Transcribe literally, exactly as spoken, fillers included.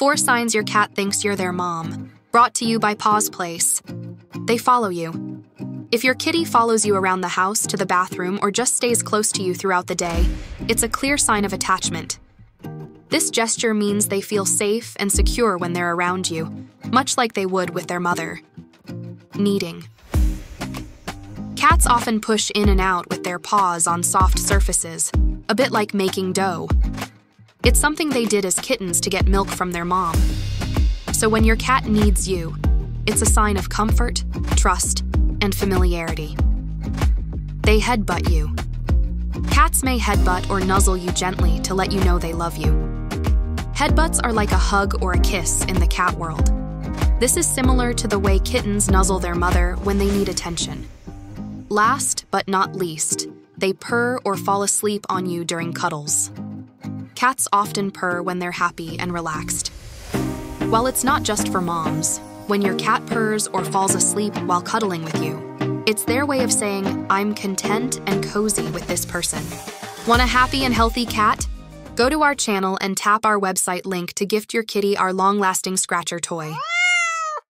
Four signs your cat thinks you're their mom. Brought to you by PawsPlace. They follow you. If your kitty follows you around the house, to the bathroom, or just stays close to you throughout the day, it's a clear sign of attachment. This gesture means they feel safe and secure when they're around you, much like they would with their mother. Kneading. Cats often push in and out with their paws on soft surfaces, a bit like making dough. It's something they did as kittens to get milk from their mom. So when your cat kneads you, it's a sign of comfort, trust, and familiarity. They headbutt you. Cats may headbutt or nuzzle you gently to let you know they love you. Headbutts are like a hug or a kiss in the cat world. This is similar to the way kittens nuzzle their mother when they need attention. Last but not least, they purr or fall asleep on you during cuddles. Cats often purr when they're happy and relaxed. While it's not just for moms, when your cat purrs or falls asleep while cuddling with you, it's their way of saying, I'm content and cozy with this person. Want a happy and healthy cat? Go to our channel and tap our website link to gift your kitty our long-lasting scratcher toy.